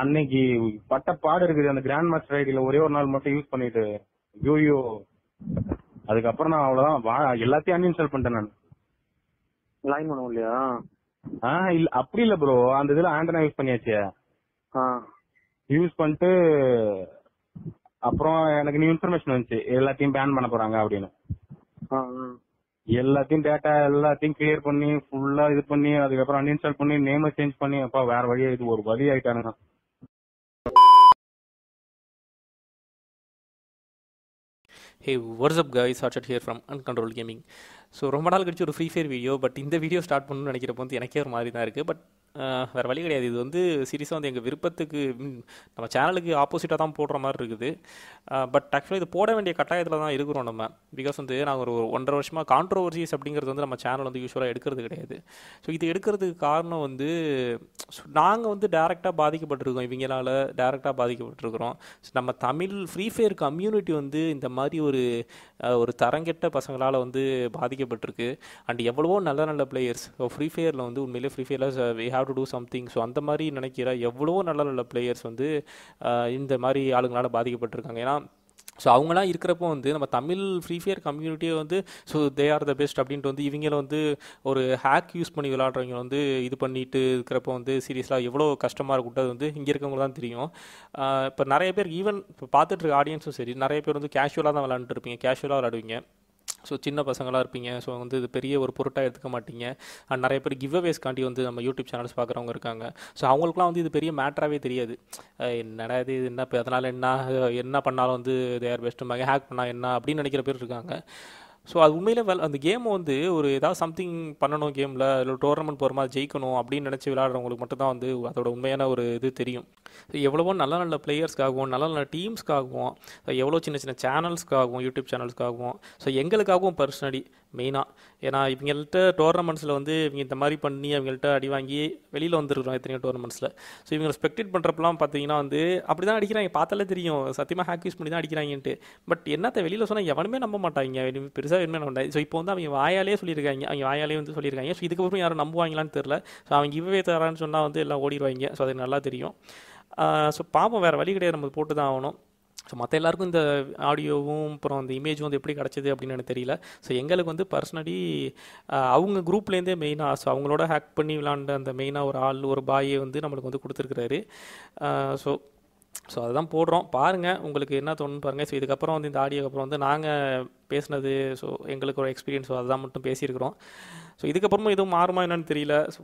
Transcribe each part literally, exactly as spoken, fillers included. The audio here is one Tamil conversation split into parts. அன்னைக்கு பட்ட பாடு இருக்குது அந்த கிராண்ட் மாஸ்டர் ஐடியில ஒரே ஒரு நாள் மட்டும் யூஸ் பண்ணிட்டு யூயோ, அதுக்கப்புறம் நான் அவ்வளவுதான் எல்லாத்தையும் அன்இன்ஸ்டால் பண்ணிட்டேன். நான் லைன் பண்ணுவோம் இல்லையா? ஆஹ் இல்ல அப்படி இல்ல ப்ரோ, அந்த இதுல ஆண்டனா யூஸ் பண்ணியாச்சு. யூஸ் பண்ணிட்டு அப்புறம் எனக்கு நியூ இன்ஃபர்மேஷன் வந்துச்சு எல்லாத்தையும் பேன் பண்ண போறாங்க அப்படின்னு. எல்லாத்தையும் டேட்டா எல்லாத்தையும் கிளியர் பண்ணி ஃபுல்லா இது பண்ணி அதுக்கப்புறம் அன்இன்ஸ்டால் பண்ணி நேம் சேஞ்ச் பண்ணி அப்பா வேற வழியா இது ஒரு வழி ஆயிட்டானுங்க. Hey, what's up guys, Harshad here from UnControlled Gaming. So ரொம்ப நாள் கழிச்சு ஒரு ஃப்ரீ ஃபயர் வீடியோ, பட் இந்த வீடியோ ஸ்டார்ட் பண்ணணும்னு நினைக்கிறப்போ வந்து எனக்கே ஒரு மாதிரி தான் இருக்குது. பட் வேறு வழி கிடையாது, இது வந்து சீரியஸாக வந்து எங்கள் விருப்பத்துக்கு நம்ம சேனலுக்கு ஆப்போசிட்டாக தான் போடுற மாதிரி இருக்குது. பட் ஆக்சுவலாக இது போட வேண்டிய கட்டாயத்தில் தான் இருக்கிறோம் நம்ம. பிகாஸ் வந்து நாங்கள் ஒரு ஒன்றரை வருஷமாக கான்ட்ரவர்சிஸ் அப்படிங்கிறது வந்து நம்ம சேனல் வந்து யூஸ்வலாக எடுக்கிறது கிடையாது. ஸோ இது எடுக்கிறதுக்கு காரணம் வந்து நாங்கள் வந்து டேரெக்டாக பாதிக்கப்பட்டிருக்கோம், இவங்களால் டேரெக்டாக பாதிக்கப்பட்டிருக்கிறோம். ஸோ நம்ம தமிழ் ஃப்ரீ ஃபயர் கம்யூனிட்டி வந்து இந்த மாதிரி ஒரு ஒரு தரங்கெட்ட பசங்களால் வந்து பாதிக்கப்பட்டிருக்கு. அண்ட் எவ்வளவோ நல்ல நல்ல பிளேயர்ஸ் ஃப்ரீ ஃபயரில் வந்து உண்மையிலே ஃப்ரீ ஃபயரில் we have to do something. So அந்த மாதிரி நினைக்கிற எவ்வளவோ நல்ல நல்ல பிளேயர்ஸ் வந்து இந்த மாதிரி ஆளுங்களால் பாதிக்கப்பட்டிருக்காங்க. ஏன்னா ஸோ அவங்களாம் இருக்கிறப்போ வந்து நம்ம தமிழ் ஃப்ரீ ஃபயர் கம்யூனிட்டியை வந்து so they are the best அப்படின்ட்டு வந்து இவங்கள வந்து ஒரு ஹேக் யூஸ் பண்ணி விளாட்றவங்க வந்து இது பண்ணிட்டு இருக்கிறப்போ வந்து சீரியஸாக எவ்வளோ கஷ்டமாக இருக்கும்ட்டு அது வந்து இங்கே இருக்கவங்க தான் தெரியும். இப்போ நிறைய பேர் ஈவன் இப்போ பார்த்துட்டு இருக்க ஆடியன்ஸும் சரி, நிறைய பேர் வந்து கேஷுவலாக தான் விளாண்டுருப்பீங்க, கேஷுவலாக விளாடுவீங்க. ஸோ சின்ன பசங்களாக இருப்பீங்க, ஸோ வந்து இது பெரிய ஒரு பொருட்டாக எடுத்துக்க மாட்டீங்க. அண்ட் நிறைய பேர் கிவ் அவேஸ்காண்டி வந்து நம்ம யூடியூப் சேனல்ஸ் பார்க்குறவங்க இருக்காங்க. ஸோ அவங்களுக்குலாம் வந்து இது பெரிய மேட்டராகவே தெரியாது, என்னடா இது என்ன இப்போ அதனால் என்ன என்ன பண்ணாலும் வந்து தேர் பெஸ்ட்டுமாங்க, ஹேக் பண்ணால் என்ன அப்படின்னு நினைக்கிற பேர் இருக்காங்க. ஸோ அது உண்மையிலே வெல் அந்த கேமை வந்து ஒரு ஏதாவது சம்திங் பண்ணணும், கேமில் இல்லை டோர்னமெண்ட் போகிற மாதிரி ஜெயிக்கணும் அப்படின்னு நினச்சி விளையாடுறவங்களுக்கு மட்டும்தான் வந்து அதோட உண்மையான ஒரு இது தெரியும். ஸோ எவ்வளவோ நல்ல நல்ல பிளேயர்ஸ்க்காகவும் நல்ல நல்ல டீம்ஸ்க்காகவும் எவ்வளோ சின்ன சின்ன சேனல்ஸ்க்காகவும் யூடியூப் சேனல்ஸ்க்காகவும் ஸோ எங்களுக்காகவும் பர்சனலி மெயினாக, ஏன்னா இவங்கள்ட்ட டோர்னமெண்ட்ஸில் வந்து இவங்க இந்த மாதிரி பண்ணி அவங்கள்ட்ட அடி வாங்கி வெளியில் வந்துருக்குறாங்க எத்தனையோ டோர்னமெண்ட்ஸில். ஸோ இவங்க ஸ்பெக்டேட் பண்ணுறப்பெல்லாம் பார்த்தீங்கன்னா வந்து அப்படி தான் அடிக்கிறாங்க, பார்த்தாலே தெரியும் சத்தியமாக ஹேக் யூஸ் பண்ணி தான் அடிக்கிறாங்கன்ட்டு. பட் என்னத்தை வெளியில் சொன்னால் எவனுமே நம்ப மாட்டாங்க, பெருசாக. ஸோ இப்போ வந்து அவங்க வாயாலே சொல்லியிருக்காங்க, அவங்க வாயாலே வந்து சொல்லியிருக்காங்க. ஸோ இதுக்கப்புறம் யாரும் நம்புவாங்களான்னு தெரில. ஸோ அவங்க இவ்வே தரான்னு சொன்னால் வந்து எல்லாம் ஓடிடுவாங்க. ஸோ அது நல்லா தெரியும். ஸோ பாப்போம், வேறு வழி கிடையாது, நம்ம போட்டு தான் ஆகணும். ஸோ மற்ற எல்லாருக்கும் இந்த ஆடியோவும் அப்புறம் அந்த இமேஜும் வந்து எப்படி கிடச்சிது அப்படின்னு எனக்கு தெரியல. ஸோ எங்களுக்கு வந்து பர்சனலி அவங்க குரூப்லேருந்தே மெயினாக ஸோ அவங்களோட ஹேக் பண்ணி விளாண்ட அந்த மெயினாக ஒரு ஆள் ஒரு பாயை வந்து நம்மளுக்கு வந்து கொடுத்துருக்குறாரு. ஸோ ஸோ அதுதான் போடுறோம், பாருங்கள் உங்களுக்கு என்ன தோணுன்னு பாருங்கள். ஸோ இதுக்கப்புறம் வந்து இந்த ஆடியோக்கு அப்புறம் வந்து நாங்கள் பேசினது ஸோ எங்களுக்கு ஒரு எக்ஸ்பீரியன்ஸ், ஸோ அதுதான் மட்டும் பேசியிருக்கிறோம். ஸோ இதுக்கப்புறமும் எதுவும் மாறுமா என்னன்னு தெரியல. ஸோ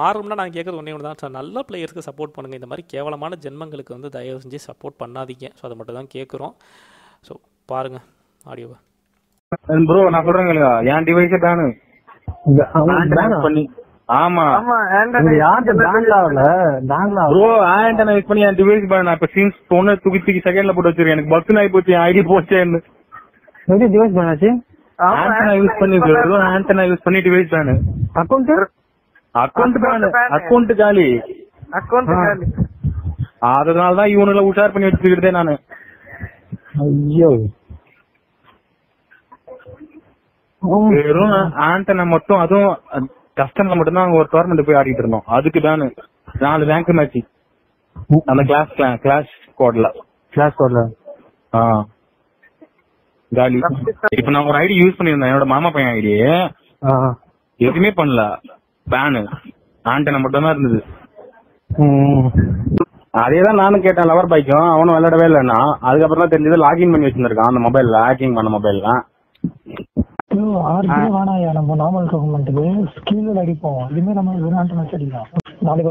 மாறும்னா நான் கேட்குறது ஒன்றே ஒன்று தான், ஸோ நல்ல பிளேயர்ஸ்க்கு சப்போர்ட் பண்ணுங்கள், இந்த மாதிரி கேவலமான ஜென்மங்களுக்கு வந்து தயவு செஞ்சு சப்போர்ட் பண்ணாதீங்க. ஸோ அதை மட்டும் தான் கேட்குறோம். ஸோ பாருங்கள் ஆடியோவை. ப்ரோ நான் சொல்கிறேங்களா, என் டிவைஸே பேனு பண்ணி அதனாலதான் இவனுல உஷார் பண்ணி வச்சுக்கிட்டே நானு. ஐயோ வெறும் ஆண்டனை மட்டும், அதுவும் கஸ்டம்ல மட்டும்தான் ஒரு டோர்னமெண்ட் போய் ஆடிட்டு இருந்தோம். அதுக்கு தானு நாலு ரேங்க் மேட்ச் அந்த கிளாஸ் கிளாஸ் ஸ்குவாட்ல கிளாஸ் ஸ்குவாட்ல ஆ காலி. இப்போ நான் ஒரு ஐடி யூஸ் பண்ணிருந்தேன், என்னோட மாமா பையன் ஐடி, எதுமே பண்ணல, பேன் ஆண்டன மட்டும் தான் இருந்தது. அதேதான் நானும் கேட்டேன் லவர் பாய்க்கும், அவனும் விளையாடவே இல்லைன்னா. அதுக்கப்புறம் தான் தெரிஞ்சது லாகின் பண்ணி வச்சிருக்கான் அந்த மொபைல்ல, ஹேக்கிங் பண்ண மொபைல்ல. நாளைக்கு ஒரு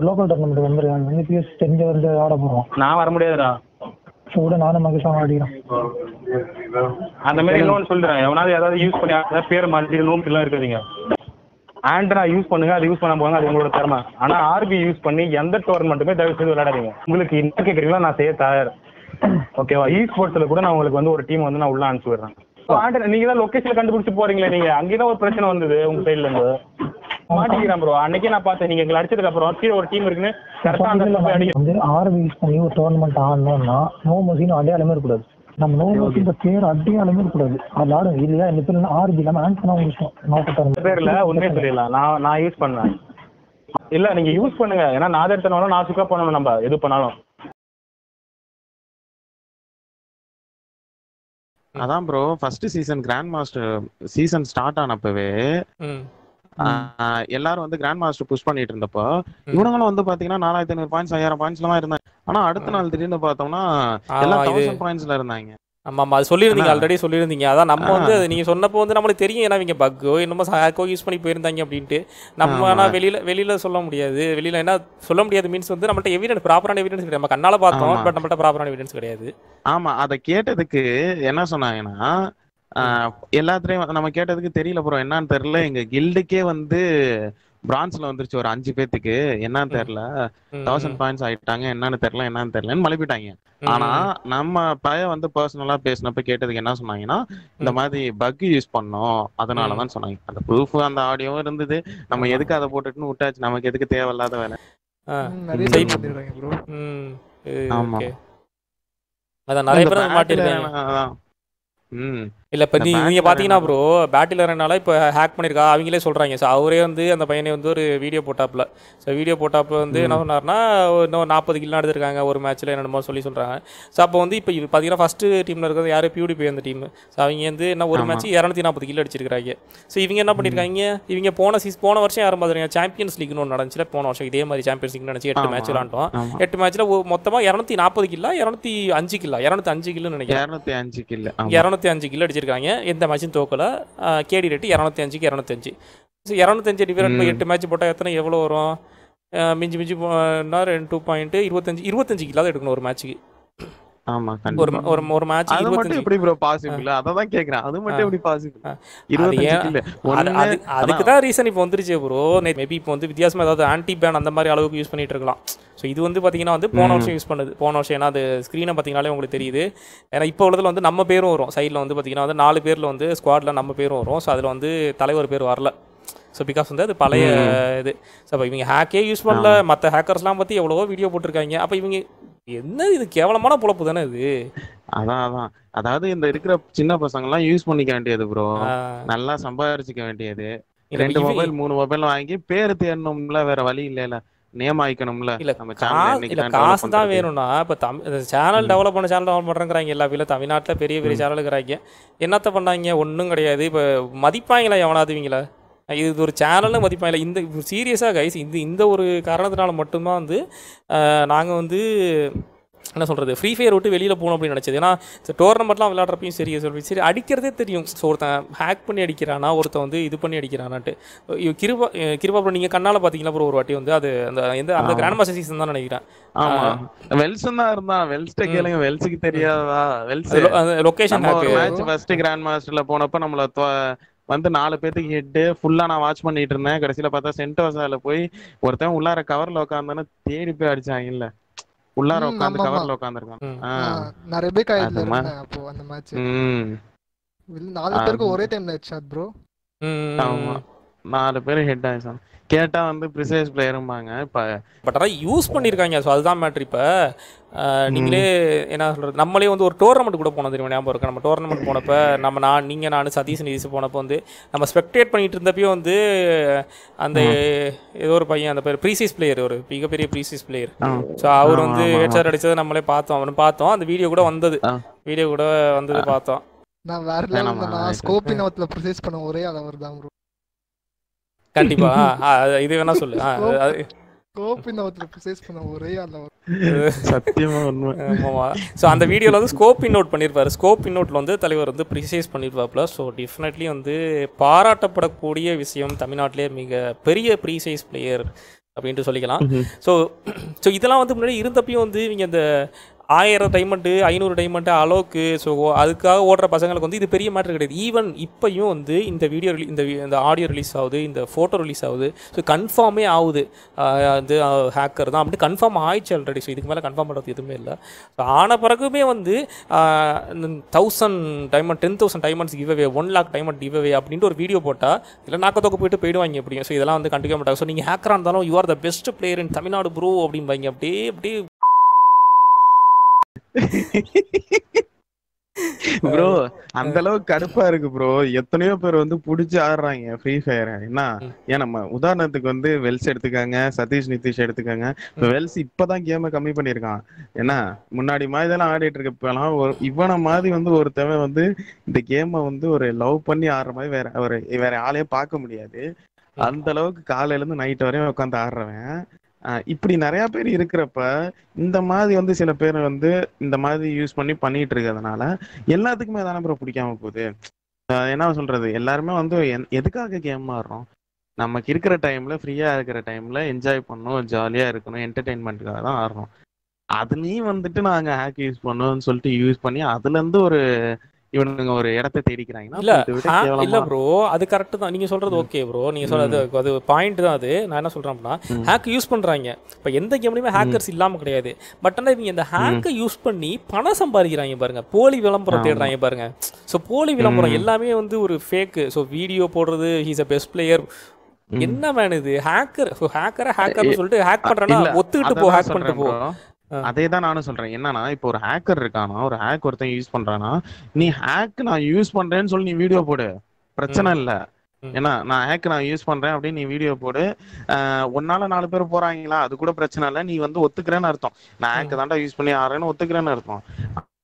லோக்கல் டோர்னமெண்ட் வந்து ஆட போறோம், நான் வர முடியாதுடா. நானும் மகிஷாவும் ஆடிக்கிறோம் அந்த மாதிரி சொல்றேன். எவனாவது ஏதாவது யூஸ் பண்ணி பேர் மாதிரி நோம்பு எல்லாம் இருக்காதீங்க, ஆண்டனா யூஸ் பண்ணுங்க, அது யூஸ் பண்ண போங்க, அது உங்களோட திறமை. ஆனா ஆர்பி யூஸ் பண்ணி எந்த டோர்னமெண்ட்டுமே தயவு செய்து விளையாடாதீங்க. உங்களுக்கு என்ன கேட்குறீங்களா நான் செய்ய தயார், ஓகேவா? இ ஸ்போர்ட்ஸ்ல கூட நான் உங்களுக்கு வந்து ஒரு டீம் வந்து நான் உள்ள அனுப்பிச்சு விடுறேன். நீங்க தான் லொகேஷன் கண்டுபிடிச்சு போறீங்களே, நீங்க அங்கேதான் ஒரு பிரச்சனை வந்தது உங்க சைட்ல இருந்து மாட்டிக்கிறேன் ப்ரோ. அன்னைக்கே நான் பார்த்தேன் நீங்க எங்களை அடிச்சதுக்கு அப்புறம் கீழே ஒரு டீம் இருக்குன்னு கரெக்டா ஆர்வி யூஸ் பண்ணி ஒரு டோர்னமெண்ட் ஆடணும்னா நோ மோசின்னு அடையாளமே இருக்கக்கூடாது, நம்ம நோ மோசின்ற பேர் அடையாளமே இருக்கக்கூடாது. அது ஆடும் இல்லையா இந்த பேர் ஆர்வி இல்லாம ஆன்சர் பேர்ல உண்மையை தெரியல. நான் நான் யூஸ் பண்ணேன் இல்ல நீங்க யூஸ் பண்ணுங்க, ஏன்னா நாதர் சொன்னாலும் நாசுக்கா பண்ணணும் நம்ம எது பண்ணாலும். அதான் bro first season grand master season start ஆனப்பவே எல்லாரும் வந்து கிராண்ட் மாஸ்டர் புஷ் பண்ணிட்டு இருந்தப்போ இவனுங்களும் வந்து பாத்தீங்கன்னா நாலாயிரத்தி ஐநூறு பாயிண்ட்ஸ் ஐயாயிரம் பாயிண்ட்ஸ் எல்லாம் இருந்தாங்க. ஆனா அடுத்த நாள் திடீர்னு பார்த்தோம்னா எல்லாம் தௌசண்ட் பாயிண்ட்ஸ்ல இருந்தாங்க. ஆமா ஆமா அது சொல்லியிருந்தீங்க, ஆல்ரெடி சொல்லியிருந்தீங்க. அதான் நம்ம வந்து நீங்க சொன்னப்போ வந்து நம்மளுக்கு தெரியும் ஏன்னா இவங்க பக்கோ என்னமோ ஹேக்கோ யூஸ் பண்ணி போயிருந்தாங்க அப்படின்ட்டு. நம்ம ஆனா வெளியில வெளியில சொல்ல முடியாது, வெளியில என்ன சொல்ல முடியாது மீன்ஸ் வந்து நம்மள்ட்ட எவிடன்ஸ் ப்ராப்பரான எவிடன்ஸ் கிடையாது. நம்ம கண்ணால பார்த்தோம் பட் நம்மள்ட்ட ப்ராப்பரான எவிடன்ஸ் கிடையாது. ஆமா அதை கேட்டதுக்கு என்ன சொன்னாங்கன்னா எல்லாத்துலயும் நம்ம கேட்டதுக்கு தெரியல ப்ரோ என்னன்னு தெரியல, எங்க கில்டுக்கே வந்து பிரான்ஸ்ல வந்துருச்சு ஒரு அஞ்சு பேத்துக்கு என்னன்னு தெரியல, தௌசண்ட் பாயிண்ட்ஸ் ஆயிட்டாங்க என்னன்னு தெரியல என்னன்னு தெரியலன்னு மழுப்பிட்டாங்க. ஆனா நம்ம பய வந்து பர்சனலா பேசினப்ப கேட்டதுக்கு என்ன சொன்னாங்கன்னா இந்த மாதிரி பக் யூஸ் பண்ணோம் அதனாலதான் சொன்னாங்க. அந்த ப்ரூஃப் அந்த ஆடியோவும் இருந்தது, நம்ம எதுக்கு அதை போட்டுட்டுன்னு விட்டாச்சு, நமக்கு எதுக்கு தேவையில்லாத வேலை. ஆமா அதான் நிறைய பேர் மாட்டிருக்காங்க. ம் இல்லை இப்போ நீங்கள் நீங்கள் பார்த்தீங்கன்னா ப்ரோ பேட்டில் வரனால இப்போ ஹேக் பண்ணியிருக்கா அவங்களே சொல்கிறாங்க. ஸோ அவரே வந்து அந்த பையனை வந்து ஒரு வீடியோ போட்டாப்பில் ஸோ வீடியோ போட்டாப்பில் வந்து என்ன சொன்னார்னா இன்னும் நாற்பது கில் எடுத்துருக்காங்க ஒரு மேட்ச்சில் என்னென்னமோ சொல்லி சொல்கிறாங்க. ஸோ அப்போ வந்து இப்போ இது பார்த்தீங்கன்னா ஃபஸ்ட்டு டீமில் இருக்கிறது யார் பியூடிபி அந்த டீம். ஸோ அவங்க வந்து என்ன ஒரு மேட்ச் இரநூத்தி நாற்பது கில் அடிச்சிருக்காங்க. ஸோ இவங்க என்ன பண்ணியிருக்காங்க, இவங்க போன சீஸ் போன வருஷம் யாரும் பார்த்துருக்காங்க சாம்பியன்ஸ் லீக்னு ஒன்று நடந்துச்சு. போன வருஷம் இதே மாதிரி சாம்பியன்ஸ் லீக்னு நினச்சி எட்டு மேட்ச் விளாண்டோம். எட்டு மேட்ச்சில் மொத்தமாக இரநூத்தி நாற்பது கில்லா இரநூத்தி அஞ்சு கில்லா இரநூத்தி அஞ்சு கில்லுன்னு நினைக்கிறேன் இரநூத்தி அஞ்சு கில் இரநூத்தி அஞ்சு கில் அடிச்சிருக்காங்க. எந்த மேட்சும் தோக்கல, கேடி ரேட்டு இரநூத்தி அஞ்சுக்கு இரநூத்தி அஞ்சு இரநூத்தி அஞ்சு டிஃபரெண்ட் போய் எட்டு மேட்ச் போட்டால் எத்தனை எவ்வளோ வரும், மிஞ்சி மிஞ்சி போனா ரெண்டு டூ பாயிண்ட் இருபத்தஞ்சு இருபத்தஞ்சு கில்லாவது எடுக்கணும் ஒரு மேட்ச்சுக்கு. அதுக்குதான் ரீசன் இப்போ வந்துருச்சு ப்ரோ. மேபி இப்போ வந்து வித்தியாசமா ஏதாவது ஆன்டி பேன் அந்த மாதிரி அளவுக்கு யூஸ் பண்ணிட்டு இருக்கலாம். ஸோ இது வந்து பார்த்தீங்கன்னா வந்து போன வருஷம் யூஸ் பண்ணுது. போன வருஷம் ஏன்னா அது ஸ்க்ரீனை பார்த்தீங்கன்னாலே உங்களுக்கு தெரியுது. ஏன்னா இப்போ உள்ளதில் வந்து நம்ம பேரும் வரும் சைடில் வந்து பார்த்தீங்கன்னா வந்து நாலு பேரில் வந்து ஸ்குவாடில் நம்ம பேரும் வரும். ஸோ அதில் வந்து தலைவர் பேர் வரல. ஸோ பிகாஸ் வந்து அது பழைய இது. ஸோ அப்போ இவங்க ஹேக்கே யூஸ் பண்ணல, மற்ற ஹேக்கர்ஸ்லாம் பற்றி எவ்வளவோ வீடியோ போட்டிருக்காங்க. அப்போ இவங்க என்ன இது கேவலமான பொழப்பு தானே இது. அதான் அதான் அதாவது இந்த இருக்கிற சின்ன பசங்கள்லாம் யூஸ் பண்ணிக்க வேண்டியது ப்ரோ, நல்லா சம்பாதிச்சிக்க வேண்டியது. ரெண்டு மொபைல் மூணு மொபைல் வாங்கி பேர் தேடணும்ல, வேற வழி இல்லைல, நேம் ஆயிக்கணும்ல. நம்ம காசு தான் வேணும்னா இப்போ தமிழ் சேனல் டெவலப் பண்ண சேனல் டெவலப் பண்ணுறாங்க எல்லா வீட்டில். தமிழ்நாட்டில் பெரிய பெரிய சேனலுக்குறாங்க, என்னத்த பண்ணாங்க ஒன்றும் கிடையாது. இப்போ மதிப்பாங்களா எவனாதுவீங்களா, இது ஒரு சேனல்னு மதிப்பாங்களா? இந்த சீரியஸாக கைஸ் இந்த இந்த ஒரு காரணத்தினால மட்டும்தான் வந்து நாங்கள் வந்து என்ன சொல்கிறது ஃப்ரீ ஃபயர் விட்டு வெளியில் போகணும் அப்படின்னு நினச்சது. ஏன்னா டோர்னமெண்ட்லாம் விளையாடுறப்பையும் சரி சொல்லி சரி அடிக்கிறதே தெரியும். ஸோ ஒருத்தன் ஹேக் பண்ணி அடிக்கிறானா, ஒருத்தன் வந்து இது பண்ணி அடிக்கிறானான்ட்டு கிருபா கிருபா அப்புறம் நீங்கள் கண்ணால் பார்த்தீங்கன்னா அப்புறம் ஒரு வாட்டி வந்து அது அந்த எந்த அந்த கிராண்ட் மாஸ்டர் சீசன் தான் நினைக்கிறேன். ஆமாம் வெல்சன் தான் இருந்தான். வெல்ஸ்ட்டை கேளுங்க, வெல்ஸுக்கு தெரியாதா? Wells location match first grand மாஸ்டரில் போனப்போ நம்மளை வந்து நாலு பேத்துக்கு ஹெட்டு ஃபுல்லா நான் வாட்ச் பண்ணிட்டு இருந்தேன். கடைசியில பார்த்தா சென்டோசால போய் ஒருத்தன் உள்ளார கவர்ல உட்காந்தானே தேடி போய் அடிச்சாங்க. இல்ல உள்ளார உட்காந்து கவர்ல உட்காந்துருக்கான் நிறைய பேர் ஆயிடுச்சு. அப்போ அந்த மேட்ச் நாலு பேருக்கு ஒரே டைம்ல ஹெட்ஷாட் ப்ரோ. ஆமா நாலு பேர் ஹெட் ஆயிடுச்சு. கேட்டா வந்து ப்ரிசைஸ் பிளேயரும்பாங்க. இப்போ பட் அதான் யூஸ் பண்ணியிருக்காங்க. ஸோ அதுதான் மேட்ரு. இப்போ நீங்களே என்ன சொல்கிறது, நம்மளே வந்து ஒரு டோர்னமெண்ட் கூட போனோம் தெரியுமா, ஞாபகம் இருக்கா? நம்ம டோர்னமெண்ட் போனப்போ நம்ம நான் நீங்கள் நான் சதீஷ் நிதிஷ் போனப்போ வந்து நம்ம ஸ்பெக்டேட் பண்ணிகிட்டு இருந்தப்போ வந்து அந்த ஏதோ ஒரு பையன் அந்த பேர் ப்ரீசைஸ் பிளேயர், ஒரு மிகப்பெரிய ப்ரீசைஸ் பிளேயர். ஸோ அவர் வந்து ஹெட்ஷாட் அடித்தது நம்மளே பார்த்தோம், அவனு பார்த்தோம். அந்த வீடியோ கூட வந்தது வீடியோ கூட வந்தது பார்த்தோம். நான் வேற நான் ஸ்கோப்பின் அவத்தில் ப்ரிசைஸ் பண்ண ஒரே அளவர் தான் ப்ரோ. கண்டிப்பா இது வேணா சொல்லு அந்த வீடியோல வந்து ஸ்கோப் இன் அவுட் பண்ணிருப்பாரு. ஸ்கோப் இன் அவுட்ல வந்து தலைவர் வந்து ப்ரிசைஸ் பண்ணிருப்பாப்ல. ஸோ டெஃபினெட்லி வந்து பாராட்டப்படக்கூடிய விஷயம், தமிழ்நாட்டிலே மிக பெரிய ப்ரீசைஸ் பிளேயர் அப்படின்ட்டு சொல்லிக்கலாம். ஸோ ஸோ இதெல்லாம் வந்து முன்னாடி இருந்தப்பையும் வந்து இவங்க இந்த ஆயிரம் டைமண்ட்டு ஐநூறு டைமண்ட்டு அளவுக்கு ஸோ அதுக்காக ஓடுற பசங்களுக்கு வந்து இது பெரிய மேட்ரு கிடையாது. ஈவன் இப்பையும் வந்து இந்த வீடியோ ரிலீ இந்த ஆடியோ ரிலீஸ் ஆகுது, இந்த ஃபோட்டோ ரிலீஸ் ஆகுது. ஸோ கன்ஃபார்மே ஆகுது அது ஹேக்கர் தான் அப்படின்னு கன்ஃபார்ம் ஆயிடுச்சு ஆல்ரெடி. ஸோ இதுக்கு மேலே கன்ஃபார்ம் பண்ணுறது எதுவுமே இல்லை. ஸோ ஆன பிறகுமே வந்து thousand diamond ten thousand diamonds giveaway one lakh diamond giveaway அப்படின்ட்டு ஒரு வீடியோ போட்டால் இல்லை நாக்க தோக்க போயிட்டு போயிடுவாங்க எப்படியும். ஸோ இதெல்லாம் வந்து கண்டுக்க மாட்டாங்க. ஸோ நீங்கள் ஹேக்கராக இருந்தாலும் you are the best player in Tamil Nadu bro அப்படிம்பாங்க. அப்படியே அப்படியே ப்ரோ அந்த அளவுக்கு கடுப்பா இருக்கு ப்ரோ. எத்தனையோ பேர் வந்து புடிச்சு ஆடுறாங்க ஃப்ரீ ஃபயர். என்ன ஏன் நம்ம உதாரணத்துக்கு வந்து வெல்ஸ் எடுத்துக்காங்க, சதீஷ் நிதிஷ் எடுத்துக்காங்க. வெல்ஸ் இப்பதான் கேமை கம்மி பண்ணிருக்கான். ஏன்னா முன்னாடி மாதிரி எல்லாம் ஆடிட்டு இருக்கலாம். இவனை மாதிரி வந்து ஒருத்தவ வந்து இந்த கேமை வந்து ஒரு லவ் பண்ணி ஆடுற மாதிரி வேற ஒரு வேற ஆளையே பார்க்க முடியாது. அந்த அளவுக்கு காலையில இருந்து நைட் வரையும் உட்காந்து ஆடுறவன். இப்படி நிறைய பேர் இருக்கிறப்ப இந்த மாதிரி வந்து சில பேர் வந்து இந்த மாதிரி யூஸ் பண்ணி பண்ணிட்டு இருக்கிறதுனால எல்லாத்துக்குமே தானே ப்ரோ பிடிக்காம போகுது. என்ன சொல்றது, எல்லாருமே வந்து எதுக்காக கேம் ஆடுறோம்? நமக்கு இருக்கிற டைம்ல ஃப்ரீயா இருக்கிற டைம்ல என்ஜாய் பண்ணணும், ஜாலியா இருக்கணும், என்டர்டெயின்மெண்ட்டுக்காக தான் ஆடுறோம். அதுலயும் வந்துட்டு நாங்க ஹேக் யூஸ் பண்ணுவோம்னு சொல்லிட்டு யூஸ் பண்ணி அதுல இருந்து ஒரு இவனுங்க ஒரு இடத்தை தேடிக்கிறாங்கன்னா இல்ல ப்ரோ, அது கரெக்ட் தான் நீங்க சொல்றது. ஓகே ப்ரோ நீங்க சொல்றது அது பாயிண்ட் தான். அது நான் என்ன சொல்றேன் அப்படின்னா, ஹேக் யூஸ் பண்றாங்க. இப்போ எந்த கேம்லையுமே ஹேக்கர்ஸ் இல்லாம கிடையாது. பட் ஆனால் இவங்க இந்த ஹேக்கை யூஸ் பண்ணி பணம் சம்பாதிக்கிறாங்க பாருங்க, போலி விளம்பரம் தேடுறாங்க பாருங்க. ஸோ போலி விளம்பரம் எல்லாமே வந்து ஒரு ஃபேக்கு. ஸோ வீடியோ போடுறது, ஹீஸ் அ பெஸ்ட் பிளேயர், என்ன மேன் இது ஹேக்கர். ஸோ ஹேக்கரை ஹேக்கர்னு சொல்லிட்டு ஹேக் பண்றேன்னா ஒத்துக்கிட்டு போ, ஹேக் பண்ணிட்டு போ. அதே தான் நானும் சொல்றேன். என்னன்னா இப்போ ஒரு ஹேக்கர் இருக்கானா, ஒரு ஹேக் ஒருத்தன் யூஸ் பண்றானா, நீ ஹேக் நான் யூஸ் பண்றேன்னு சொல்லி நீ வீடியோ போடு, பிரச்சனை இல்லை. ஏன்னா நான் ஹேக் நான் யூஸ் பண்றேன் அப்படின்னு நீ வீடியோ போடு. ஆஹ் ஒன்னால நாலு பேர் போறாங்களா, அது கூட பிரச்சனை இல்லை. நீ வந்து ஒத்துக்கிறேன்னு அர்த்தம், நான் ஹேக் தாண்டா யூஸ் பண்ணி ஆறேன்னு ஒத்துக்கிறேன்னு அர்த்தம்.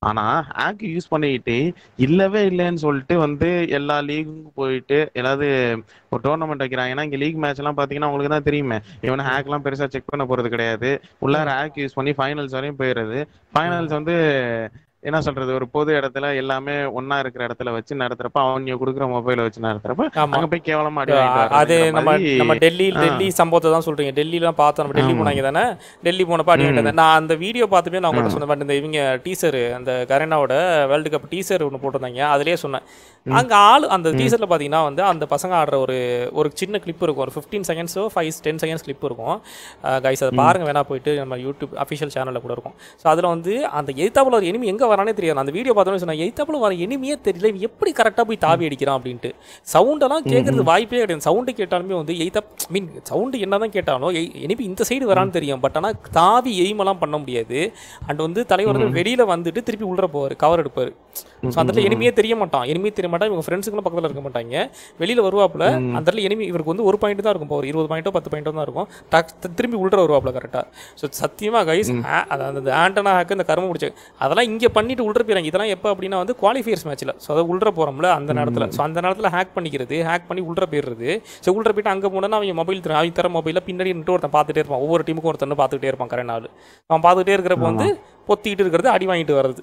ஆனா ஹேக் யூஸ் பண்ணிக்கிட்டு இல்லவே இல்லைன்னு சொல்லிட்டு வந்து எல்லா லீகுக்கும் போயிட்டு ஏதாவது ஒரு டோர்னமெண்ட் வைக்கிறாங்க. ஏன்னா இங்க லீக் மேட்ச் எல்லாம் பாத்தீங்கன்னா உங்களுக்கு தான் தெரியுமே, இவனை ஹேக் எல்லாம் பெருசா செக் பண்ண போறது கிடையாது. உள்ளார ஹேக் யூஸ் பண்ணி ஃபைனல்ஸ் வரையும் போயிடுறது. ஃபைனல்ஸ் வந்து என்ன சொல்றது, ஒரு பொது இடத்துல எல்லாமே ஒன்னா இருக்கிற இடத்துல வச்சு நடத்துறப்ப, அவங்க கொடுக்குற மொபைல வச்சு நடத்துறப்ப அங்க போய் கேவலமா அடிவாங்க. அது நம்ம நம்ம டெல்லி டெல்லி சம்பவத்தை தான் சொல்றீங்க. டெல்லிலாம் பார்த்தோம், நம்ம டெல்லி போனாங்க தானே. டெல்லி போனப்ப அடி வாங்கிட்டு நான் அந்த வீடியோ பார்த்துமே நான் உங்கள்கிட்ட சொன்னேன். இந்த இவங்க டீசரு, அந்த கரேனாவோட வேர்ல்டு கப் டீசர் ஒன்று போட்டிருந்தாங்க. அதுலேயே சொன்னேன், அங்கே ஆள் அந்த டீசரில் பார்த்தீங்கன்னா வந்து அந்த பசங்க ஆடுற ஒரு ஒரு சின்ன கிளிப் இருக்கும், ஒரு ஃபிஃப்டீன் செகண்ட்ஸோ ஃபைவ் டென் செகண்ட்ஸ் கிளிப் இருக்கும். கைஸ் அதை பாருங்கள், வேணா போயிட்டு நம்ம யூடியூப் அஃபிஷியல் சேனலில் கூட இருக்கும். ஸோ அதில் வந்து அந்த எதிர்த்தாப்புல ஒரு எனிமி எங்கே வரானே தெரியாது. அந்த வீடியோ பார்த்தோன்னு சொன்னால் எதிர்த்தாப்புல வர எனிமியே தெரியல, இவன் எப்படி கரெக்டாக போய் தாவி அடிக்கிறான் அப்படின்ட்டு. சவுண்டெல்லாம் கேட்கறது வாய்ப்பே கிடையாது. சவுண்டு கேட்டாலுமே வந்து எய்தா மீன் சவுண்டு என்ன தான் கேட்டாலும் எனிமி இந்த சைடு வரான்னு தெரியும். பட் ஆனால் தாவி எய்மெல்லாம் பண்ண முடியாது. அண்ட் வந்து தலைவர் வந்து வெளியில் வந்துட்டு திருப்பி உள்ளே போவார், கவர் எடுப்பார். ஸோ அந்த இடத்துல எனிமையே தெரிய மாட்டான், எனிமையே தெரிய மாட்டான். இவங்க ஃப்ரெண்ட்ஸுங்களும் பக்கத்தில் இருக்க மாட்டாங்க. வெளியில் வருவாப்பில் அந்த இடத்துல எனிமி இவருக்கு வந்து ஒரு பாயிண்ட் தான் இருக்கும், ஒரு இருபது பாயிண்ட்டோ பத்து பாயிண்ட்டோ தான் இருக்கும். டக் திரும்பி உள்ள வருவாப்பில் கரெக்டாக. ஸோ சத்தியமாக கைஸ் அந்த ஆண்டனா ஹாக்கு இந்த கரும முடிச்சு அதெல்லாம் இங்கே பண்ணிட்டு உள்ள போயிறாங்க. இதெல்லாம் எப்போ அப்படின்னா வந்து குவாலிஃபயர்ஸ் மேட்ச்சில். ஸோ அதை உள்ள போகிறோம்ல அந்த நேரத்தில். ஸோ அந்த நேரத்தில் ஹேக் பண்ணிக்கிறது, ஹேக் பண்ணி உள்ள போயிடுறது. ஸோ உள்ள போயிட்டு அங்கே போனால் அவங்க மொபைல் தர அவங்க தர மொபைலில் பின்னாடி நின்று ஒருத்தன் பார்த்துட்டே இருப்பான். ஒவ்வொரு டீமுக்கும் ஒருத்தன் பார்த்துக்கிட்டே இருப்பான். கரெக்ட் நாள் அவன் பார்த்துக்கிட்டே இருக்கிறப்ப வந்து பொத்திக்கிட்டு இருக்கிறது, அடி வாங்கிட்டு வர்றது.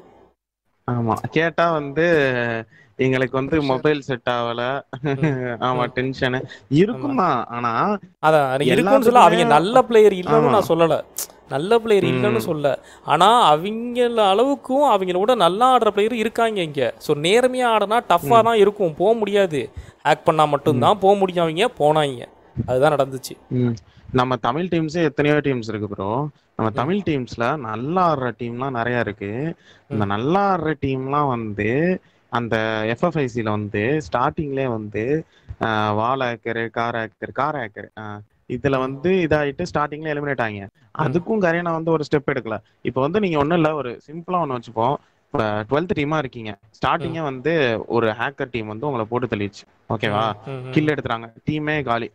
ஆமா கேட்டா வந்து எங்களுக்கு வந்து மொபைல் செட் ஆகல. ஆமா டென்ஷன் இருக்குமா. ஆனா அதான் இருக்குன்னு சொல்ல, அவங்க நல்ல பிளேயர் இல்லைன்னு நான் சொல்லல, நல்ல பிளேயர் இல்லைன்னு சொல்ல. ஆனா அவங்கள அளவுக்கும் அவங்களோட நல்லா ஆடுற பிளேயர் இருக்காங்க இங்க. ஸோ நேர்மையா ஆடுனா டஃபா தான் இருக்கும், போக முடியாது. ஆக்ட் பண்ணா மட்டும்தான் போக முடியும். அவங்க போனாங்க, அதுதான் நடந்துச்சு. நம்ம தமிழ் டீம்ஸே எத்தனையோ டீம்ஸ் இருக்கு ப்ரோ. நம்ம தமிழ் டீம்ஸ்ல நல்லா ஆடுற டீம்லாம் நிறைய இருக்கு. இந்த நல்லா ஆடுற டீம்லாம் வந்து அந்த எஃப்எஃப்ஐசில வந்து ஸ்டார்டிங்லேயே வந்து wall hacker, car hacker car hacker இதுல வந்து இதாயிட்டு ஸ்டார்டிங்ல எலிமினேட் ஆகிங்க. அதுக்கும் கரேனா வந்து ஒரு ஸ்டெப் எடுக்கல. இப்போ வந்து நீங்க ஒன்றும் இல்லை, ஒரு சிம்பிளா ஒன்று வச்சுப்போம். இப்போ டுவெல்த் டீமா இருக்கீங்க, ஸ்டார்டிங்கே வந்து ஒரு ஹேக்கர் டீம் வந்து உங்களை போட்டு தள்ளிடுச்சு, ஓகேவா? கில் எடுத்துறாங்க, டீமே காலி.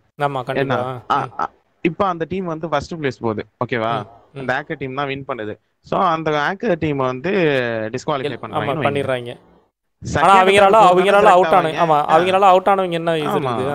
இப்போ அந்த டீம் வந்து ஃபர்ஸ்ட் பிளேஸ் போகுது, ஓகேவா? அந்த ஹேக்கர் டீம் தான் வின் பண்ணுது. சோ அந்த ஹேக்கர் டீம் வந்து டிஸ்குவாலிஃபை பண்ணாங்க, பண்ணிடுறாங்க. ஆனா அவங்களால அவங்களால அவுட் ஆன ஆமா அவங்களால அவுட் ஆனவங்க என்ன இது இருக்குது?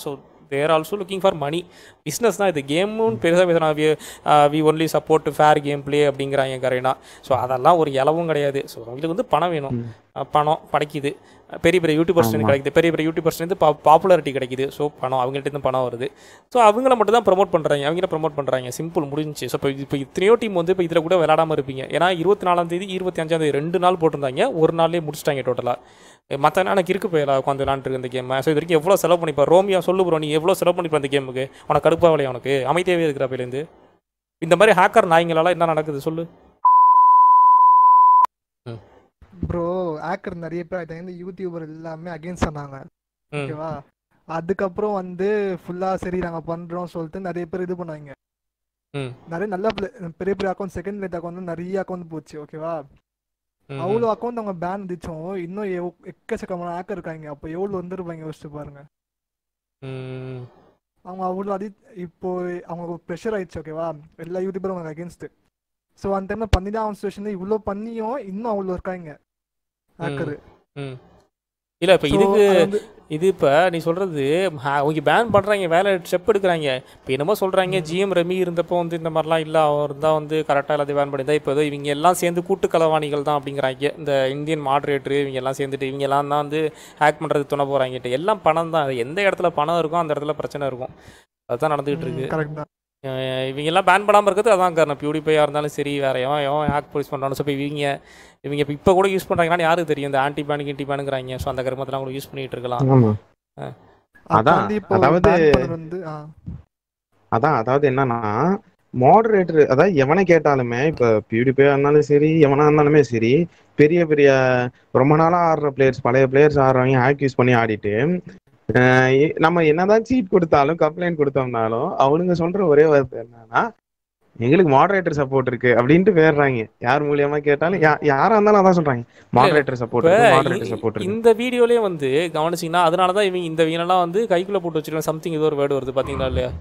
So they are also looking for money. Business na idu game nu perisa pesana we, uh, we only support fair gameplay அப்படிங்கறாங்க Garena. So அதெல்லாம் ஒரு இலவும் கிடையாது. So உங்களுக்கு வந்து பணம் வேணும். பணம் படைக்குது. பெரிய பெரிய யூடியூபர்ஸ் கிடைக்குது. பெரிய பெரிய யூடியூபர்ஸ் வந்து பாப்புலாரிட்டி கிடைக்குது. So பணம் அவங்கள்ட்ட இருந்து பணம் வருது. So அவங்கள மட்டும் தான் ப்ரோமோட் பண்றாங்க. அவங்கள ப்ரோமோட் பண்றாங்க. சிம்பிள் முடிஞ்சிச்சு. So இப்போ இத்தனை டீம் வந்து இப்போ இதர கூட விளையாடாம இருப்பீங்க. ஏனா இருபத்தி நான்காம் தேதி இருபத்தி ஐந்தாம் தேதி ரெண்டு நாள் போட்டுறாங்க. ஒரு நாள்லயே முடிச்சிட்டாங்க டோட்டலா. மத்த நாளைக்கு இருக்கு போய் உட்கார்ந்து விளையாண்டு இந்த கேம். So இதுக்கு எவ்வளவு செலவு பண்ணிப்பா ரோமியா சொல்லு ப்ரோ நீ எவ்வளவு செலவு பண்ணிப்பா இந்த கேமுக்கு? உனக்கு கடுப்பாவளே உனக்கு. அமைதியாவே இருக்கற பையில இருந்து. இந்த மாதிரி ஹேக்கர் நாய்ங்களால என்ன நடக்குது சொல்லு. ப்ரோ ஹேக்கர் நிறைய பேர் ஐட்ட இந்த யூடியூபர் எல்லாமே அகைன்ஸ்ட் ஆனாங்க. ஓகேவா? அதுக்கு அப்புறம் வந்து ஃபுல்லா சரி நாங்க பண்றோம் சொல்லிட்டு நிறைய பேர் இது பண்ணாங்க. நிறைய நல்ல பெரிய பெரிய அக்கவுண்ட் செகண்ட் லேட் அக்கவுண்ட் நிறைய அக்கவுண்ட் போச்சு. ஓகேவா? அவ்வளோ அக்கௌண்ட் அவங்க பேன் வந்துச்சோம். இன்னும் எக்கச்சக்கமான ஹேக்கர் இருக்காங்க. அப்போ எவ்வளோ வந்துருப்பாங்க யோசிச்சு பாருங்க. அவங்க அவ்வளோ அது இப்போ அவங்க ப்ரெஷர் ஆயிடுச்சு. ஓகேவா? எல்லா யூடியூபரும் அவங்க அகேன்ஸ்ட். ஸோ அந்த டைமில் பண்ணி தான் அவங்க சுச்சுவேஷன் இவ்வளோ பண்ணியும் இன்னும் அவ்வளோ இருக்காங்க ஹேக்கரு. இல்லை இப்போ இதுக்கு இது இப்போ நீ சொல்கிறது அவங்க பேன் பண்ணுறாங்க வேலை ஸ்டெப் எடுக்கிறாங்க. இப்போ என்னமோ சொல்கிறாங்க ஜிஎம் ரமி இருந்தப்போ வந்து இந்த மாதிரிலாம் இல்லை அவர் தான் வந்து கரெக்டாக எல்லாத்தையும் பேன் பண்ணியிருந்தா இப்போ ஏதோ இவங்க எல்லாம் சேர்ந்து கூட்டு கலவாணிகள் தான் அப்படிங்கிறாங்க. இந்த இந்தியன் மாடரேட்டரு இவங்க எல்லாம் சேர்ந்துட்டு இவங்க எல்லாம் தான் வந்து ஹேக் பண்ணுறது துணை போகிறாங்கட்டு. எல்லாம் பணம் தான். எந்த இடத்துல பணம் இருக்கும் அந்த இடத்துல பிரச்சனை இருக்கும். அதுதான் நடந்துகிட்டு இருக்குது. இவங்க எல்லாம் பேன் பண்ணாமல் இருக்கிறது அதான் காரணம். பியூடிஃபையாக இருந்தாலும் சரி வேறு எவன் எவன் ஹேக் போலீஸ் பண்ணுறான்னு சொல்லி இவங்க இவங்க இப்போ இப்போ கூட யூஸ் பண்ணுறாங்கன்னா யாருக்கு தெரியும் இந்த ஆன்டி பேனுக்கு இன்டி பேனுங்கிறாங்க. ஸோ அந்த கருமத்தெல்லாம் கூட யூஸ் பண்ணிகிட்டு இருக்கலாம். அதான் அதாவது அதான் அதாவது என்னன்னா மாடரேட்டர் அதாவது எவனை கேட்டாலுமே இப்போ பியூடிஃபையாக இருந்தாலும் சரி எவனா இருந்தாலுமே சரி பெரிய பெரிய ரொம்ப நாளாக ஆடுற பிளேயர்ஸ் பழைய பிளேயர்ஸ் ஆடுறவங்க ஹேக் யூஸ் பண்ணி ஆடிட்டு நம்ம என்னதான் சீட் கொடுத்தாலும் கம்ப்ளைண்ட் கொடுத்தோம்னாலும் அவனுங்க சொல்ற ஒரே வார்த்தை என்னன்னா எங்களுக்கு மாடரேட்டர் சப்போர்ட் இருக்கு அப்படின்ட்டு வேறாங்க. யார் மூலியமா கேட்டாலும் யாரா இருந்தாலும் அதான் சொல்றாங்க மாடரேட்டர் சப்போர்ட் மாடரேட்டர் சப்போர்ட். இந்த வீடியோலயே வந்து கவனிச்சிங்கன்னா அதனாலதான் இவங்க இந்த வீணெல்லாம் வந்து கைக்குள்ள போட்டு வச்சிருக்காங்க. சம்திங் ஏதோ ஒரு வேர்டு வருது பாத்தீங்களா இல்லையா?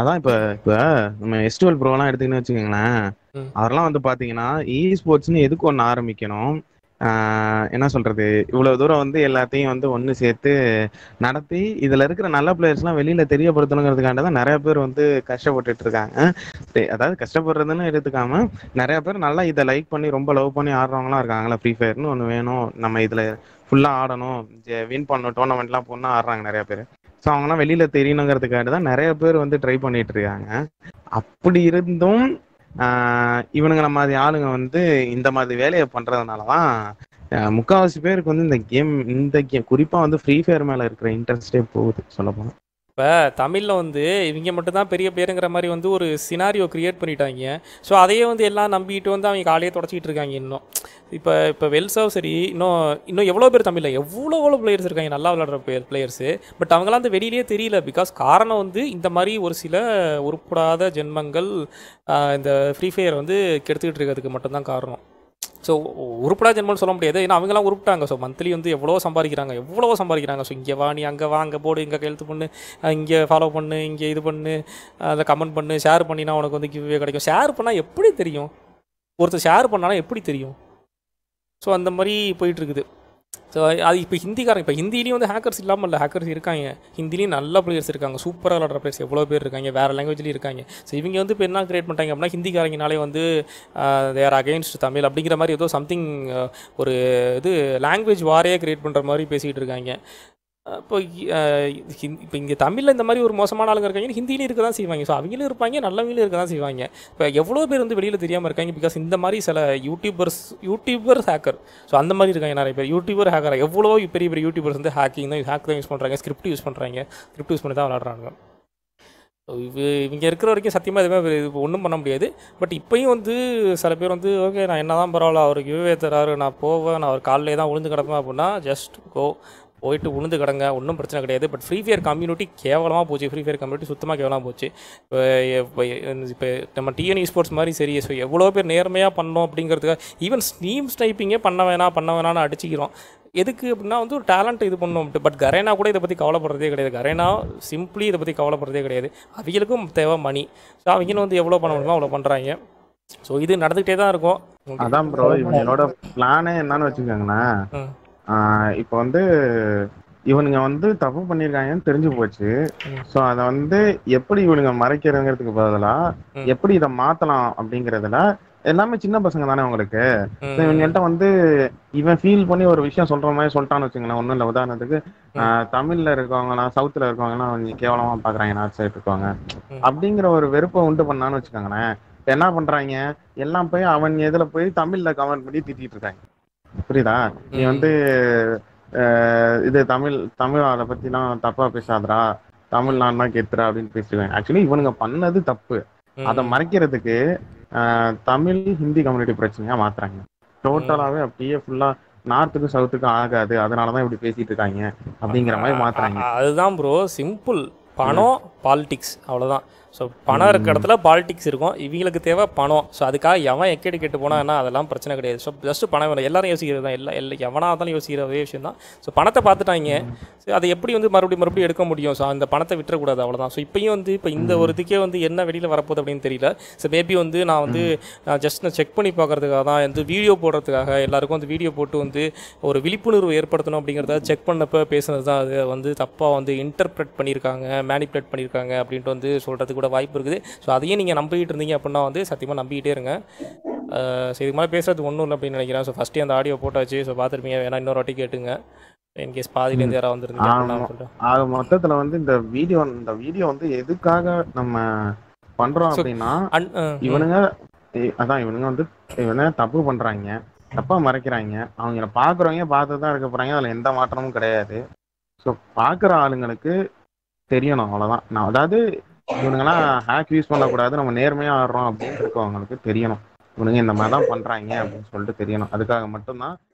அதான் இப்ப இப்ப நம்ம எஸ்டுவல் ப்ரோலாம் எடுத்துக்கின்னு வச்சுக்கோங்களேன். அதெல்லாம் வந்து பாத்தீங்கன்னா இ ஸ்போர்ட்ஸ்ன்னு எதுக்கு ஒன்னு ஆரம்பிக்கணும் என்ன சொல்றது இவ்வளவு தூரம் வந்து எல்லாத்தையும் வந்து ஒன்று சேர்த்து நடத்தி இதுல இருக்கிற நல்ல பிளேயர்ஸ்லாம் வெளியில தெரியப்படுத்தணுங்கிறதுக்காண்ட தான் நிறைய பேர் வந்து கஷ்டப்பட்டுட்டு இருக்காங்க. அதாவது கஷ்டப்படுறதுன்னு எடுத்துக்காம நிறைய பேர் நல்லா இதை லைக் பண்ணி ரொம்ப லவ் பண்ணி ஆடுறவங்களாம் இருக்காங்களா. ஃப்ரீ ஃபயர்னு ஒன்று வேணும் நம்ம இதுல ஃபுல்லா ஆடணும் வின் பண்ணணும் டோர்னமெண்ட்லாம் போகணும்னு ஆடுறாங்க நிறைய பேர். ஸோ அவங்கலாம் வெளியில தெரியணுங்கிறதுக்காக தான் நிறைய பேர் வந்து ட்ரை பண்ணிட்டு இருக்காங்க. அப்படி இருந்தும் இவனுங்களை மாதிரி ஆளுங்க வந்து இந்த மாதிரி வேலையை பண்றதுனாலதான் முக்காவாசி பேருக்கு வந்து இந்த கேம் இந்த கேம் குறிப்பா வந்து ஃப்ரீ ஃபயர் மேல இருக்கிற இன்ட்ரெஸ்டே போகுது சொல்ல போனா. இப்போ தமிழில் வந்து இவங்க மட்டும்தான் பெரிய பேருங்கிற மாதிரி வந்து ஒரு சினாரியோ க்ரியேட் பண்ணிட்டாங்க. ஸோ அதையே வந்து எல்லாம் நம்பிட்டு வந்து அவங்க காலையே தொடச்சிக்கிட்டு இருக்காங்க இன்னும். இப்போ இப்போ வெல்சாவும் சரி இன்னும் இன்னும் எவ்வளோ பேர் தமிழில் எவ்வளோ எவ்வளோ பிளேயர்ஸ் இருக்காங்க நல்லா விளையாடுற பிளேயர்ஸு. பட் அவங்களாம் அந்த வெளியிலேயே தெரியல. பிகாஸ் காரணம் வந்து இந்த மாதிரி ஒரு சில உருப்படாத ஜென்மங்கள் இந்த ஃப்ரீ ஃபயர் வந்து கெடுத்துக்கிட்டு இருக்கிறதுக்கு மட்டும்தான் காரணம். ஸோ உருப்படா ஜென்மன்னு சொல்ல முடியாது. ஏன்னா அவங்களாம் உருப்பிட்டாங்க. ஸோ மந்த்லி வந்து எவ்வளோ சம்பாதிக்கிறாங்க எவ்வளோ சம்பாதிக்கிறாங்க. ஸோ இங்கே வா நீ அங்கே வா அங்கே போடு இங்கே கெழுத்து பண்ணு இங்கே ஃபாலோ பண்ணு இங்கே இது பண்ணு அதை கமெண்ட் பண்ணு ஷேர் பண்ணினா உனக்கு வந்து கிவ்வே கிடைக்கும். ஷேர் பண்ணால் எப்படி தெரியும்? ஒருத்தர் ஷேர் பண்ணானா எப்படி தெரியும்? ஸோ அந்த மாதிரி போயிட்டுருக்குது. ஸோ அது இப்போ ஹிந்திக்காரங்க இப்போ ஹிந்திலையும் வந்து ஹேக்கர்ஸ் இல்லாமல் இல்லை ஹேக்கர்ஸ் இருக்காங்க. ஹிந்திலையும் நல்ல பிளேயர்ஸ் இருக்காங்க. சூப்பராக விளாட்ற பிளேயர்ஸ் எவ்வளோ பேர் இருக்காங்க வேறு லாங்குவேஜ்லேயும் இருக்காங்க. ஸோ இவங்க வந்து இப்போ என்ன கிரியேட் பண்ணிட்டாங்க அப்படின்னா ஹிந்திக்காரங்கனாலே வந்து தேர் அகெயின்ஸ்ட் தமிழ் அப்படிங்கிற மாதிரி ஏதோ சம்திங் ஒரு இது லாங்குவேஜ் வாரையே கிரியேட் பண்ணுற மாதிரி பேசிகிட்டு இருக்காங்க. இப்போ இப்போ இங்கே தமிழில் இந்த மாதிரி ஒரு மோசமான ஆளுங்க இருக்காங்க ஹிந்திலையும் இருக்க தான் செய்வாங்க. ஸோ அவங்களும் இருப்பாங்க நல்லவங்களும் இருக்க தான் செய்வாங்க. இப்போ எவ்வளோ பேர் வந்து வெளியில் தெரியாமல் இருக்காங்க. பிகாஸ் இந்த மாதிரி சில யூடியூபர்ஸ் யூடியூபர் ஹேக்கர் ஸோ அந்த மாதிரி இருக்காங்க நிறைய பேர். யூடியூபர் ஹேக்கர் எவ்வளோ பெரிய பெரிய யூடியூபர்ஸ் வந்து ஹேக்கிங் தான் ஹேக் தான் யூஸ் பண்ணுறாங்க. ஸ்கிரிப்ட் யூஸ் பண்ணுறாங்க ஸ்கிரிப்ட் யூஸ் பண்ணி தான் விளாட்றாங்க. இது இவங்க இருக்கிற வரைக்கும் சத்தியமாக எதுவுமே இது ஒன்றும் பண்ண முடியாது. பட் இப்போயும் வந்து சில பேர் வந்து ஓகே நான் என்ன தான் பரவாயில்ல அவருக்கு விவே தராரு நான் போவேன் நான் அவர் காலையிலே தான் விழுந்து கிடப்பேன் அப்படின்னா ஜஸ்ட் கோ போயிட்டு உளுந்து கிடங்க ஒன்றும் பிரச்சனை கிடையாது. பட் ஃப்ரீ ஃபயர் கம்யூனிட்டி கேவலமாக போச்சு. ஃப்ரீ ஃபயர் கம்யூனிட்டி சுத்தமாக கேவலமாக போச்சு. இப்போ இப்போ நம்ம டிஎன்இ ஸ்போர்ட்ஸ் மாதிரி சரி ஸோ எவ்வளோ பேர் நேர்மையாக பண்ணோம் அப்படிங்கிறதுக்காக ஈவன் ஸ்டீம் ஸ்னைப்பிங்கே பண்ண வேணாம் பண்ண வேணாம்னு அடிச்சிக்கிறோம். எதுக்கு அப்படின்னா வந்து ஒரு டேலண்ட் இது பண்ணணும். பட் Garena கூட இதை பற்றி கவலைப்படுறதே கிடையாது. Garena சிம்பிளி இதை பற்றி கவலைப்படுறதே கிடையாது. அவங்களுக்கும் தேவை மணி. ஸோ அவங்களும் வந்து எவ்வளோ பண்ண முடியுமோ அவ்வளோ பண்ணுறாங்க. ஸோ இது நடந்துகிட்டே தான் இருக்கும். அதான் ப்ரோ என்னோட பிளானே என்னன்னு வச்சுக்கோங்கண்ணா இப்போ வந்து இவனுங்க வந்து தப்பு பண்ணிருக்காங்கன்னு தெரிஞ்சு போச்சு. சோ அத வந்து எப்படி இவனுங்க மறைக்கிறதுங்கிறதுக்கு பதிலா எப்படி இதை மாத்தலாம் அப்படிங்கறதுல எல்லாமே சின்ன பசங்க தானே உங்களுக்கு. இவங்கள்ட்ட வந்து இவன் ஃபீல் பண்ணி ஒரு விஷயம் சொல்ற மாதிரி சொல்லிட்டான்னு வச்சுங்களேன். ஒன்றும் இல்லை, உதாரணத்துக்கு தமிழ்ல இருக்கவங்களா சவுத்துல இருக்கவங்கன்னா அவங்க கேவலமா பாக்குறாங்க, நார்த் சைடு இருக்கவங்க அப்படிங்கிற ஒரு வெறுப்பை உண்டு பண்ணான்னு வச்சுக்கோங்களேன். என்ன பண்றாங்க எல்லாம் போய் அவன் எதுல போய் தமிழ்ல கமெண்ட் பண்ணி திட்டிட்டு இருக்காங்க. புரியுதா? நீ வந்து இது தமிழ் தமிழ் அதை பத்திலாம் தப்பா பேசாதரா, தமிழ்நாடுனா கேத்துறா அப்படின்னு பேசிடுவேன். ஆக்சுவலி இவனுங்க பண்ணது தப்பு. அதை மறைக்கிறதுக்கு தமிழ் ஹிந்தி கம்யூனிட்டி பிரச்சனையா மாத்துறாங்க டோட்டலாவே. அப்படியே ஃபுல்லா நார்த்துக்கும் சவுத்துக்கும் ஆகாது, அதனாலதான் இப்படி பேசிட்டு இருக்காங்க அப்படிங்கிற மாதிரி மாத்துறாங்க. அதுதான் ப்ரோ சிம்பிள், பணம் பாலிடிக்ஸ் அவ்வளோதான். ஸோ பணம் இருக்க இடத்துல பாலிடிக்ஸ் இருக்கும். இவங்களுக்கு தேவை பணம். ஸோ அதுக்காக எவன் எக்கேடு கெட்டு போனான்னா அதெல்லாம் பிரச்சனை கிடையாது. ஸோ ஜஸ்ட்டு பணம் வேணும். எல்லாரும் யோசிக்கிறது தான், எல்லா எல்லா எவனாக இருந்தாலும் யோசிக்கிற ஒரே விஷயம் தான். ஸோ பணத்தை பார்த்துட்டாங்க. ஸோ அதை எப்படி வந்து மறுபடியும் மறுபடியும் எடுக்க முடியும்? ஸோ அந்த பணத்தை விட்டுறக்கூடாது, அவ்வளோதான். ஸோ இப்பயும் வந்து இப்போ இந்த ஒரு இதுக்கே வந்து என்ன வெளியில் வரப்போகுது அப்படின்னு தெரியல. ஸோ மேபி வந்து நான் வந்து நான் ஜஸ்ட் நான் செக் பண்ணி பார்க்குறதுக்காக தான் வந்து வீடியோ போடுறதுக்காக எல்லாருக்கும் வந்து வீடியோ போட்டு வந்து ஒரு விழிப்புணர்வு ஏற்படுத்தணும் அப்படிங்கிறத செக் பண்ணப்போ பேசுனது தான். அது வந்து தப்பாக வந்து இன்டர்பிரட் பண்ணியிருக்காங்க, மேனிப்புலேட் பண்ணியிருக்காங்க அப்படின்ட்டு வந்து சொல்கிறதுக்கு கூட வாய்ப்பு இருக்குது. ஸோ அதையும் நீங்கள் நம்பிக்கிட்டு இருந்தீங்க அப்படின்னா வந்து சத்தியமாக நம்பிக்கிட்டே இருங்க. ஸோ இது மாதிரி பேசுறது ஒன்றும் இல்லை அப்படின்னு நினைக்கிறேன். ஸோ ஃபஸ்ட்டு அந்த ஆடியோ போட்டாச்சு. ஸோ பார்த்துருப்பீங்க, வேணா இன்னொரு வாட்டி கேட்டுங்க. இன்கேஸ் பாதியிலேருந்து யாராவது வந்துருந்தீங்க. அது மொத்தத்தில் வந்து இந்த வீடியோ இந்த வீடியோ வந்து எதுக்காக நம்ம பண்ணுறோம் அப்படின்னா, இவனுங்க அதான் இவனுங்க வந்து இவனை தப்பு பண்ணுறாங்க, தப்பாக மறைக்கிறாங்க. அவங்கள பார்க்குறவங்க பார்த்து தான் இருக்க போகிறாங்க, அதில் எந்த மாற்றமும் கிடையாது. ஸோ பார்க்குற ஆளுங்களுக்கு தெரியணும், அவ்வளோதான். நான் அதாவது இவனுங்கெல்லாம் ஹேக் யூஸ் பண்ணக்கூடாது, நம்ம நேர்மையாக ஆடுறோம் அப்படின்னு இருக்கவங்களுக்கு தெரியணும். இவனுங்க இந்த மாதிரி தான் பண்ணுறாங்க அப்படின்னு சொல்லிட்டு தெரியணும். அதுக்காக மட்டும்தான்